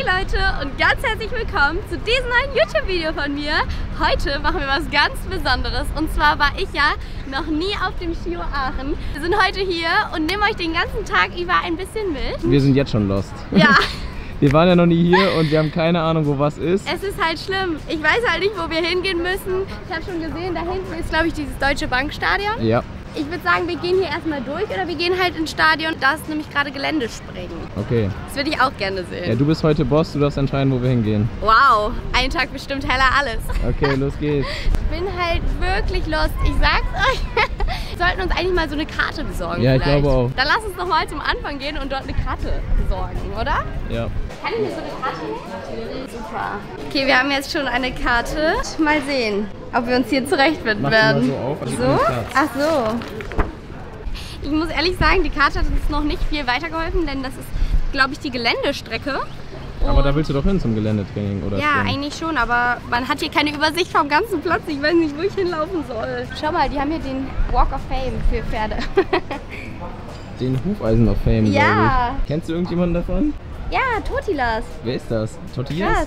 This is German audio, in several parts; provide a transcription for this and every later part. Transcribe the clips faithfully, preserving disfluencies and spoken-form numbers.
Hey Leute und ganz herzlich willkommen zu diesem neuen YouTube-Video von mir. Heute machen wir was ganz Besonderes und zwar war ich ja noch nie auf dem C H I O Aachen. Wir sind heute hier und nehmen euch den ganzen Tag über ein bisschen mit. Wir sind jetzt schon lost. Ja. Wir waren ja noch nie hier und wir haben keine Ahnung, wo was ist. Es ist halt schlimm. Ich weiß halt nicht, wo wir hingehen müssen. Ich habe schon gesehen, da hinten ist, glaube ich, dieses Deutsche Bankstadion. Ja. Ich würde sagen, wir gehen hier erstmal durch oder wir gehen halt ins Stadion. Da ist nämlich gerade Geländespringen. Okay. Das würde ich auch gerne sehen. Ja, du bist heute Boss, du darfst entscheiden, wo wir hingehen. Wow, einen Tag bestimmt Hella alles. Okay, los geht's. Ich bin halt wirklich lost, ich sag's euch. Wir sollten uns eigentlich mal so eine Karte besorgen. Ja, vielleicht. Ich glaube auch. Dann lass uns nochmal zum Anfang gehen und dort eine Karte besorgen, oder? Ja. Kann ich mir so eine Karte nehmen? Super. Okay, wir haben jetzt schon eine Karte. Mal sehen, ob wir uns hier zurechtfinden Mach werden. Mal so, auf, so? Ach so. Ich muss ehrlich sagen, die Karte hat uns noch nicht viel weitergeholfen, denn das ist, glaube ich, die Geländestrecke. Und aber da willst du doch hin zum Geländetraining, oder? Ja, springen? Eigentlich schon, aber man hat hier keine Übersicht vom ganzen Platz. Ich weiß nicht, wo ich hinlaufen soll. Schau mal, die haben hier den Walk of Fame für Pferde. Den Hufeisen of Fame, ja. Ich. Kennst du irgendjemanden davon? Ja, Totilas. Wer ist das? Totilas?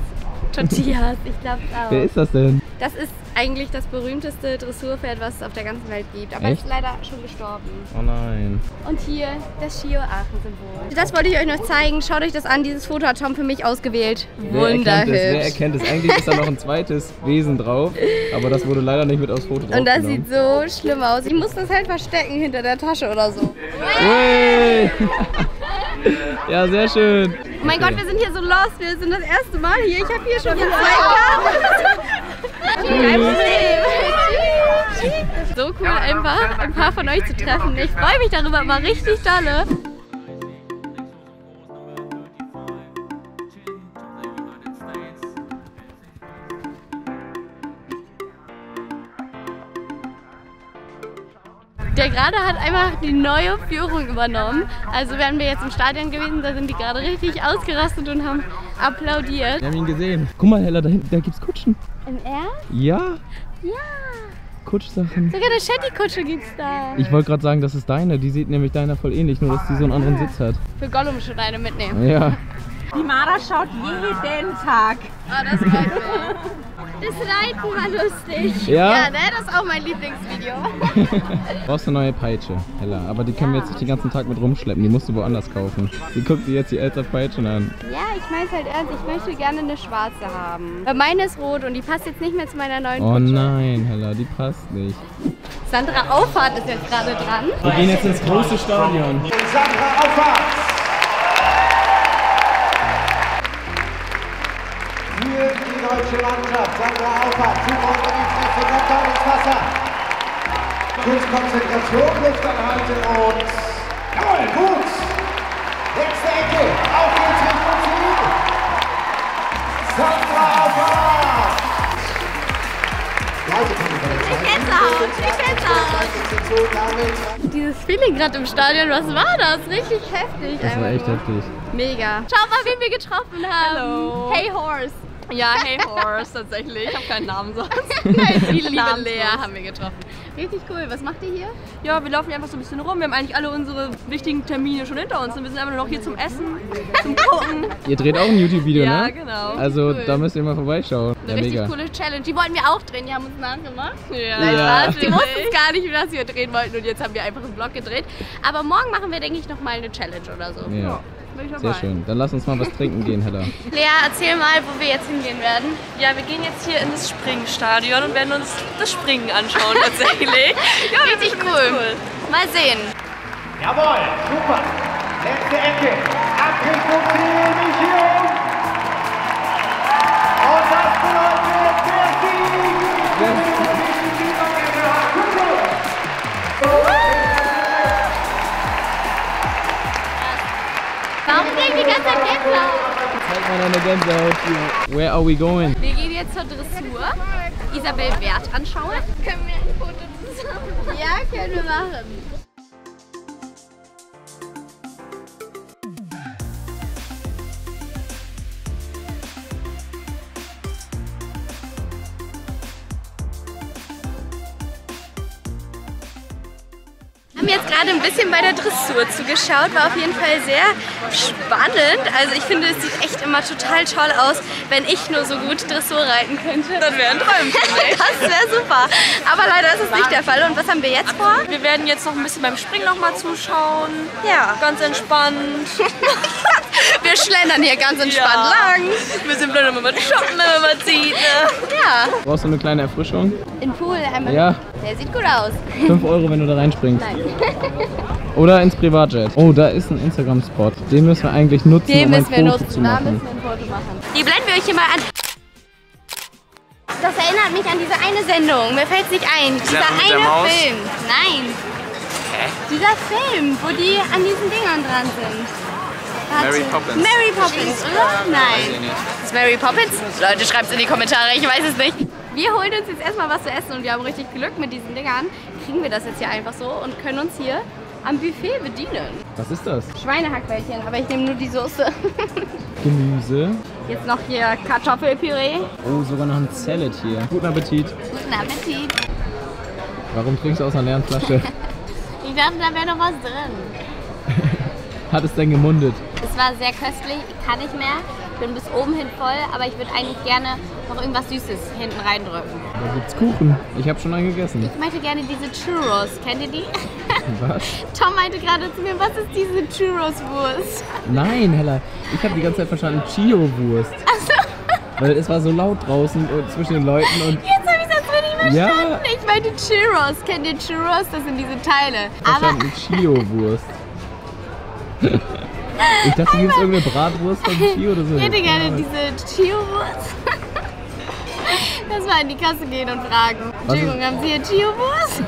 Totilas, ich glaube auch. Wer ist das denn? Das ist eigentlich das berühmteste Dressurpferd, was es auf der ganzen Welt gibt. Aber es ist leider schon gestorben. Oh nein. Und hier das C H I O Aachen-Symbol. Das wollte ich euch noch zeigen. Schaut euch das an. Dieses Foto hat Tom für mich ausgewählt. Wunderhübsch. Wer erkennt es? Eigentlich ist da noch ein zweites Wesen drauf. Aber das wurde leider nicht mit aufs Foto drauf. Und das sieht so schlimm aus. Ich muss das halt verstecken hinter der Tasche oder so. Hey. Ja, sehr schön. Oh mein okay. Gott, wir sind hier so lost. Wir sind das erste Mal hier. Ich habe hier schon ja. zwei Karten. So cool einfach, ein paar von euch zu treffen. Ich freue mich darüber immer richtig dolle. Der gerade hat einfach die neue Führung übernommen. Also wären wir jetzt im Stadion gewesen, da sind die gerade richtig ausgerastet und haben applaudiert. Wir haben ihn gesehen. Guck mal Hella, da hinten, da gibt's Kutschen. Im Ernst? Ja. Ja. Kutschsachen. Sogar eine Shetty-Kutsche gibt's da. Ich wollte gerade sagen, das ist deine. Die sieht nämlich deiner voll ähnlich, nur dass die so einen anderen Sitz hat. Für Golum schon eine mitnehmen. Ja. Die Mara schaut jeden Tag. Oh, das freut mich. Das Reiten war lustig. Ja? Ja, ne? Das ist auch mein Lieblingsvideo. Du brauchst eine neue Peitsche, Hella. Aber die können ja. wir jetzt nicht den ganzen Tag mit rumschleppen. Die musst du woanders kaufen. Die guckt dir jetzt die älter Peitschen an. Ja, ich mein's halt ernst. Ich möchte gerne eine schwarze haben. Weil meine ist rot und die passt jetzt nicht mehr zu meiner neuen Peitsche. Oh nein, Hella, die passt nicht. Sandra Auffarth ist jetzt gerade dran. Wir gehen jetzt ins große Stadion. Sandra Auffarth! Deutsche Mannschaft, Sandra Auffarth, Zukunft und Impfstütze, Lockdown ins Wasser. Kurz Konzentration, Luft anhalten und jawohl, gut. Nächste Ecke, auf geht's Richtung Ziel. Sandra Auffarth. Ich kenn's auch, ich kenn's auch. Dieses Feeling gerade im Stadion, was war das? Richtig heftig. Das war echt heftig. Mega. Schau mal, wen wir getroffen haben. Hello. Heyhorse. Ja, Heyhorse tatsächlich. Ich habe keinen Namen sonst. Nein, die liebe Lea haben wir getroffen. Richtig cool. Was macht ihr hier? Ja, wir laufen hier einfach so ein bisschen rum. Wir haben eigentlich alle unsere wichtigen Termine schon hinter uns und wir sind einfach nur noch hier zum Essen, zum Gucken. Ihr dreht auch ein YouTube-Video, ja, ne? Ja, genau. Also cool. Da müsst ihr mal vorbeischauen. Eine ja, richtig mega. coole Challenge. Die wollten wir auch drehen. Die haben uns nachgemacht. Ja. Nein, ja. Die wussten gar nicht, dass wir drehen wollten und jetzt haben wir einfach einen Vlog gedreht. Aber morgen machen wir, denke ich, nochmal eine Challenge oder so. Ja. Sehr schön. Dann lass uns mal was trinken gehen, Hella. Lea, erzähl mal, wo wir jetzt hingehen werden. Ja, wir gehen jetzt hier in das Springstadion und werden uns das Springen anschauen tatsächlich. Ja, richtig cool. cool. Mal sehen. Jawohl, super. Letzte Ecke. Abkürzung ziemlich hin. Und das bedeutet der Sieg. Die ganze Gänsehaut. Where are we going? Wir gehen jetzt zur Dressur. Isabell Werth anschauen. Können wir ein Foto zusammen machen? Ja, können wir machen. Wir haben jetzt gerade ein bisschen bei der Dressur zugeschaut, war auf jeden Fall sehr spannend. Also ich finde, es sieht echt immer total toll aus, wenn ich nur so gut Dressur reiten könnte. Dann wäre ein Träumchen. Das wäre super. Aber leider ist es nicht der Fall. Und was haben wir jetzt vor? Wir werden jetzt noch ein bisschen beim Springen nochmal zuschauen. Ja. Ganz entspannt. Wir schlendern hier ganz entspannt ja. lang. Wir sind blöd, wenn man shoppen, wenn man zieht. Ne? Ja. Brauchst du eine kleine Erfrischung? In den Pool einmal. Ja. Der sieht gut aus. fünf Euro, wenn du da reinspringst. Nein. Oder ins Privatjet. Oh, da ist ein Instagram-Spot. Den müssen wir eigentlich nutzen. Den um müssen wir nutzen. Zu machen. Da müssen wir ein Foto machen. Die blenden wir euch hier mal an. Das erinnert mich an diese eine Sendung. Mir fällt es nicht ein. Dieser eine Film. Nein. Hä? Dieser Film, wo die an diesen Dingern dran sind. Mary Poppins. Mary Poppins, oder? Nein. Ist Mary Poppins? Leute, schreibt es in die Kommentare, ich weiß es nicht. Wir holen uns jetzt erstmal was zu essen und wir haben richtig Glück mit diesen Dingern. Kriegen wir das jetzt hier einfach so und können uns hier am Buffet bedienen. Was ist das? Schweinehackbällchen, aber ich nehme nur die Soße. Gemüse. Jetzt noch hier Kartoffelpüree. Oh, sogar noch ein Salad hier. Guten Appetit. Guten Appetit. Warum trinkst du aus einer leeren Flasche? Ich dachte, da wäre noch was drin. Hat es denn gemundet? Es war sehr köstlich, ich kann nicht mehr, bin bis oben hin voll, aber ich würde eigentlich gerne noch irgendwas Süßes hinten reindrücken. Da gibt's Kuchen, ich habe schon einen gegessen. Ich möchte gerne diese Churros, kennt ihr die? Was? Tom meinte gerade zu mir, was ist diese Churros-Wurst? Nein, Hella, ich habe die ganze Zeit verstanden, Chio-Wurst. Achso. Weil es war so laut draußen und zwischen den Leuten und... Jetzt Ja. Ich meinte Churros. Kennt ihr Churros? Das sind diese Teile. Aber eine Chio-Wurst. Ich dachte, hier gibt es irgendeine Bratwurst von Chio oder so. Ich hätte gerne diese Chio-Wurst. Lass mal in die Kasse gehen und fragen. Entschuldigung, haben Sie hier Chio-Wurst?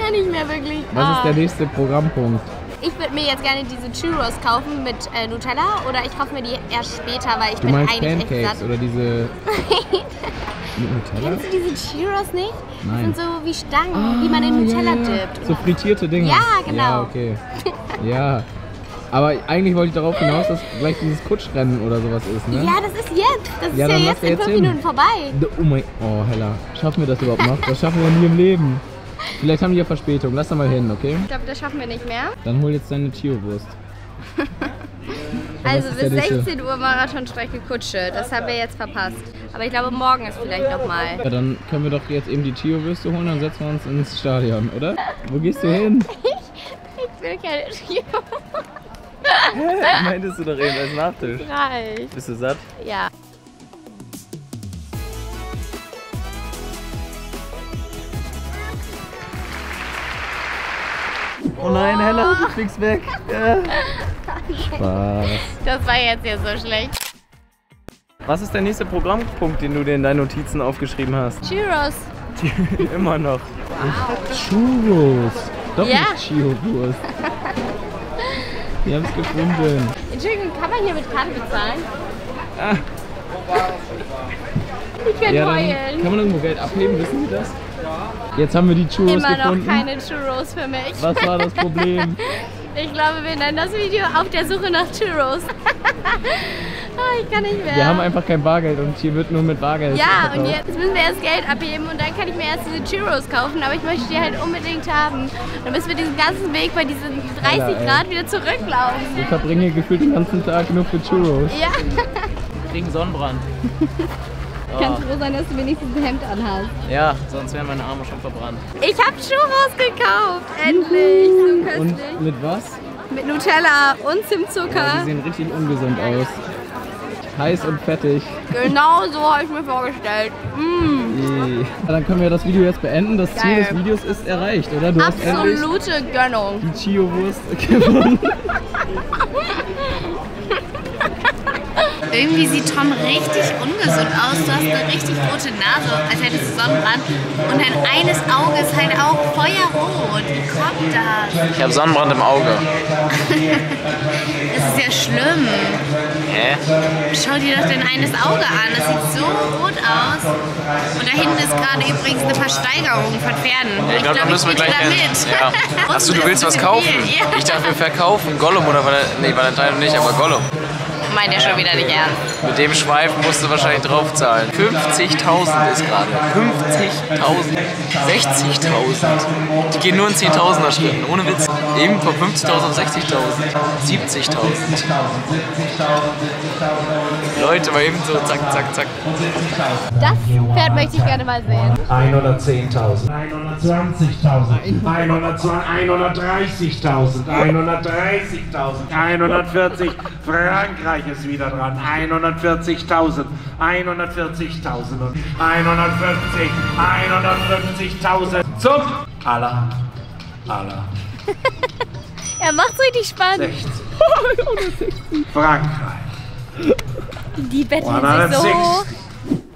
Ja, nicht mehr wirklich. Was ist der nächste Programmpunkt? Ich würde mir jetzt gerne diese Churros kaufen mit äh, Nutella oder ich kaufe mir die erst später, weil ich du bin eigentlich Pancakes echt satt. Oder diese... Kennst du diese Churros nicht? Nein. Das sind so wie Stangen, ah, die man in Nutella ja, ja. dippt. So frittierte Dinger. Ja, genau. Ja, okay. Ja. Aber eigentlich wollte ich darauf hinaus, dass gleich dieses Kutschrennen oder sowas ist, ne? Ja, das ist jetzt. Das ja, ist ja jetzt in fünf Minuten vorbei. Oh mein... Oh, Hella. Schaffen wir das überhaupt noch? Das schaffen wir nie im Leben. Vielleicht haben die ja Verspätung. Lass da mal hin, okay? Ich glaube, das schaffen wir nicht mehr. Dann hol jetzt deine Chio-Wurst. Also bis sechzehn Uhr Marathonstrecke Kutsche, das haben wir jetzt verpasst. Aber ich glaube, morgen ist vielleicht nochmal. Ja, dann können wir doch jetzt eben die Chio-Würste holen und setzen wir uns ins Stadion, oder? Wo gehst du hin? Ich, ich will keine Chio. Hä? Meintest du doch eben als Nachtisch? Reicht. Bist du satt? Ja. Oh nein, Hella, du fliegst weg. Ja. Spaß. Das war jetzt hier so schlecht. Was ist der nächste Programmpunkt, den du dir in deinen Notizen aufgeschrieben hast? Churros. Immer noch. Wow. Churros. Doch ja. Nicht Chio-Wurst. Wir haben es gefunden. Entschuldigung, kann man hier mit Karte bezahlen? Ah. Ich kann ja, heulen. Kann man irgendwo Geld abheben, wissen Sie das? Jetzt haben wir die Churros gefunden. Immer noch keine Churros für mich. Was war das Problem? Ich glaube, wir nennen das Video auf der Suche nach Churros. Oh, ich kann nicht mehr. Wir haben einfach kein Bargeld und hier wird nur mit Bargeld. Ja, und jetzt müssen wir erst Geld abheben und dann kann ich mir erst diese Churros kaufen. Aber ich möchte die halt unbedingt haben. Dann müssen wir diesen ganzen Weg bei diesen dreißig Grad wieder zurücklaufen. Wir verbringen hier gefühlt den ganzen Tag nur für Churros. Ja. Wir kriegen Sonnenbrand. Oh. Kannst froh sein, dass du wenigstens ein Hemd anhast. Ja, sonst wären meine Arme schon verbrannt. Ich habe Churros gekauft, endlich. So köstlich. Und mit was? Mit Nutella und Zimtzucker. Ja, die sehen richtig ungesund aus. Heiß und fettig. Genau so habe ich mir vorgestellt. Mm. Dann können wir das Video jetzt beenden. Das Geil. Ziel des Videos ist erreicht, oder? Du Absolute hast Gönnung. Die Chio-Wurst gewonnen. Irgendwie sieht Tom richtig ungesund aus. Du hast eine richtig rote Nase, als hättest du Sonnenbrand. Und dein eines Auge ist halt auch feuerrot. Wie kommt das? Ich habe Sonnenbrand im Auge. Das ist ja schlimm. Hä? Schau dir doch dein eines Auge an. Das sieht so rot aus. Und da hinten ist gerade übrigens eine Versteigerung von Pferden. Ja, ich glaube, glaub, da müssen wir gleich mit. Ja. Achso, du willst was kaufen? Ja. Ich dachte, wir verkaufen Golum oder Valentino. Nee, Valentino nicht, aber Golum. Meint ihr schon wieder nicht ernst? Mit dem Schweif musst du wahrscheinlich draufzahlen. fünfzigtausend ist gerade. fünfzigtausend. sechzigtausend. Die gehen nur in zehntausender Schritten, ohne Witz. Eben von fünfzigtausend auf sechzigtausend. siebzigtausend. Leute, mal eben so zack, zack, zack. Das Pferd möchte ich gerne mal sehen. hundertzehntausend. hundertzwanzigtausend. hundertdreißigtausend. hundertdreißigtausend. hundertvierzig. Frankreich ist wieder dran. hundertvierzigtausend. hundertvierzigtausend. hundertfünfzig. hundertfünfzigtausend. Zum Allah. Allah. Er macht's richtig spannend. hundertsechzig. Frankreich. Die betteln sich so hoch.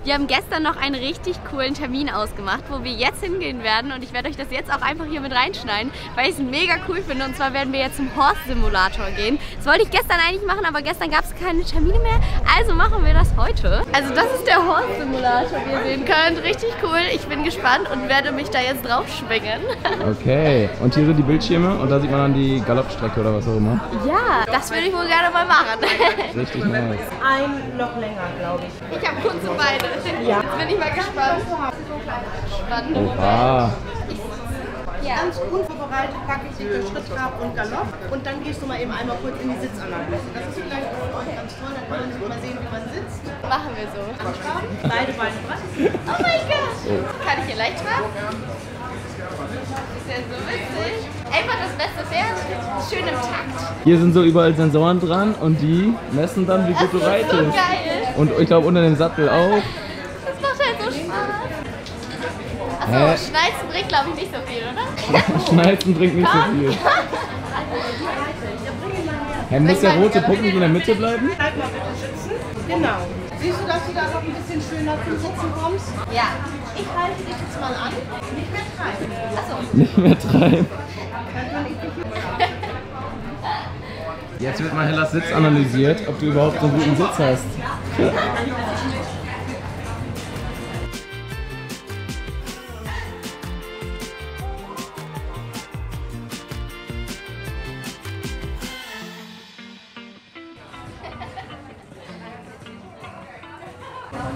Wir haben gestern noch einen richtig coolen Termin ausgemacht, wo wir jetzt hingehen werden, und ich werde euch das jetzt auch einfach hier mit reinschneiden, weil ich es mega cool finde, und zwar werden wir jetzt zum Horse-Simulator gehen. Das wollte ich gestern eigentlich machen, aber gestern gab es keine Termine mehr, also machen wir das heute. Also das ist der Horse-Simulator, wie ihr sehen könnt, richtig cool. Ich bin gespannt und werde mich da jetzt drauf schwingen. Okay, und hier sind die Bildschirme und da sieht man dann die Galoppstrecke oder was auch immer. Ja, das würde ich wohl gerne mal machen. Richtig nice. Ein noch länger, glaube ich. Ich habe kurze Beine. Ja. Jetzt bin ich mal gespannt. Spannende Moment. Ja. Ganz unvorbereitet packe ich dich durch Schritttrab und Galopp und dann gehst du mal eben einmal kurz in die Sitzanalyse. Das ist vielleicht für euch ganz toll, dann kann man sich mal sehen, wie man sitzt. Machen wir so. Beide Beine dran. Oh mein Gott! Kann ich hier leicht tragen? Ist ja so witzig. Einfach das beste Pferd, schön im Takt. Hier sind so überall Sensoren dran und die messen dann, wie gut du reitest. Das ist so geil. Und ich glaube unter dem Sattel auch. Das macht halt so Spaß. Achso, Schnalzen bringt glaube ich nicht so viel, oder? Schnalzen bringt nicht so viel. Ja, muss der rote Punkt in der Mitte bleiben? Bleib mal bitte sitzen. Genau. Siehst du, dass du da noch ein bisschen schöner zum Sitzen kommst? Ja. Ich halte dich jetzt mal an. Nicht mehr treiben. Achso. Nicht mehr treiben. Jetzt wird mal Hellas Sitz analysiert, ob du überhaupt so einen guten Sitz hast.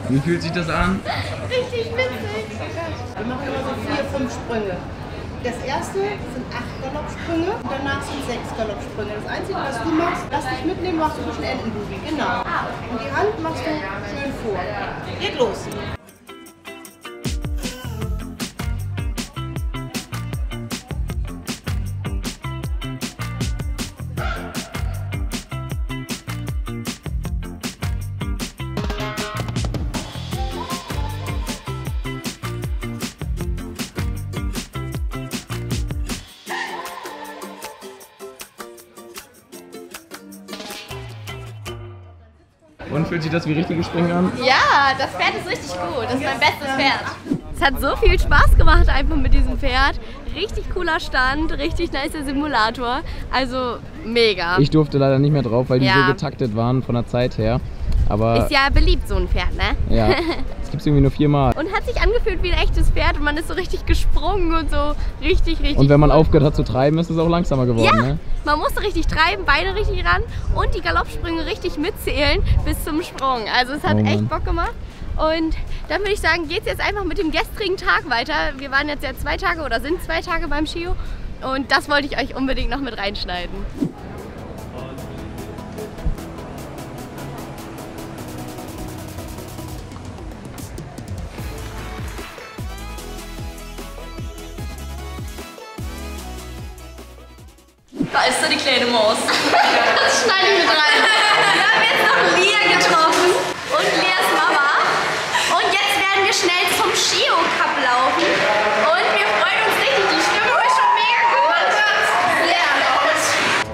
Wie fühlt sich das an? Richtig witzig! Wir machen immer so vier, fünf Sprünge. Das erste sind acht Galoppsprünge und danach sind sechs Galoppsprünge. Das Einzige, was du machst, lass dich mitnehmen, machst du zwischen Entenbügel. Genau. Und die Hand machst du schön vor. Geht los! Und fühlt sich das wie richtige Springen an? Ja, das Pferd ist richtig gut. Das ist mein bestes Pferd. Es hat so viel Spaß gemacht einfach mit diesem Pferd. Richtig cooler Stand, richtig nicer Simulator. Also mega. Ich durfte leider nicht mehr drauf, weil die ja so getaktet waren von der Zeit her. Aber ist ja beliebt, so ein Pferd, ne? Ja, das gibt es irgendwie nur viermal. Und hat sich angefühlt wie ein echtes Pferd und man ist so richtig gesprungen und so richtig, richtig. Und wenn man aufgehört hat zu treiben, ist es auch langsamer geworden, ja, ne? Man musste richtig treiben, Beine richtig ran und die Galoppsprünge richtig mitzählen bis zum Sprung. Also es hat oh echt Bock gemacht. Und dann würde ich sagen, geht es jetzt einfach mit dem gestrigen Tag weiter. Wir waren jetzt ja zwei Tage oder sind zwei Tage beim C H I O und das wollte ich euch unbedingt noch mit reinschneiden. Ist so die kleine Maus. Das schneide ich mit rein. Wir haben jetzt noch Lea getroffen und Leas Mama. Und jetzt werden wir schnell zum C H I O Cup laufen. Und wir freuen uns richtig. Die Stimmung ist schon mega gut. Sehr laut.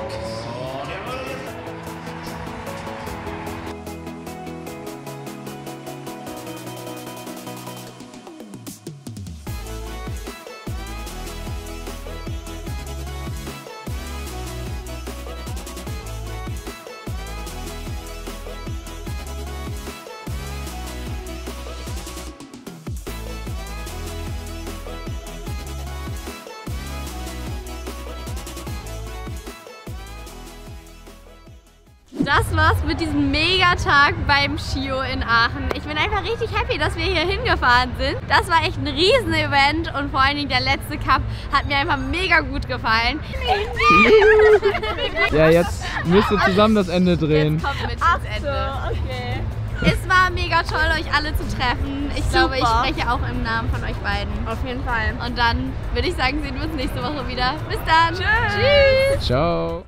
Das war's mit diesem Megatag beim C H I O in Aachen. Ich bin einfach richtig happy, dass wir hier hingefahren sind. Das war echt ein Riesen-Event und vor allen Dingen der letzte Cup hat mir einfach mega gut gefallen. Ja, jetzt müsst ihr zusammen das Ende drehen. Jetzt kommt mit ins Ende. Okay. Es war mega toll, euch alle zu treffen. Ich Super. glaube, ich spreche auch im Namen von euch beiden. Auf jeden Fall. Und dann würde ich sagen, sehen wir uns nächste Woche wieder. Bis dann. Tschüss. Tschüss. Ciao.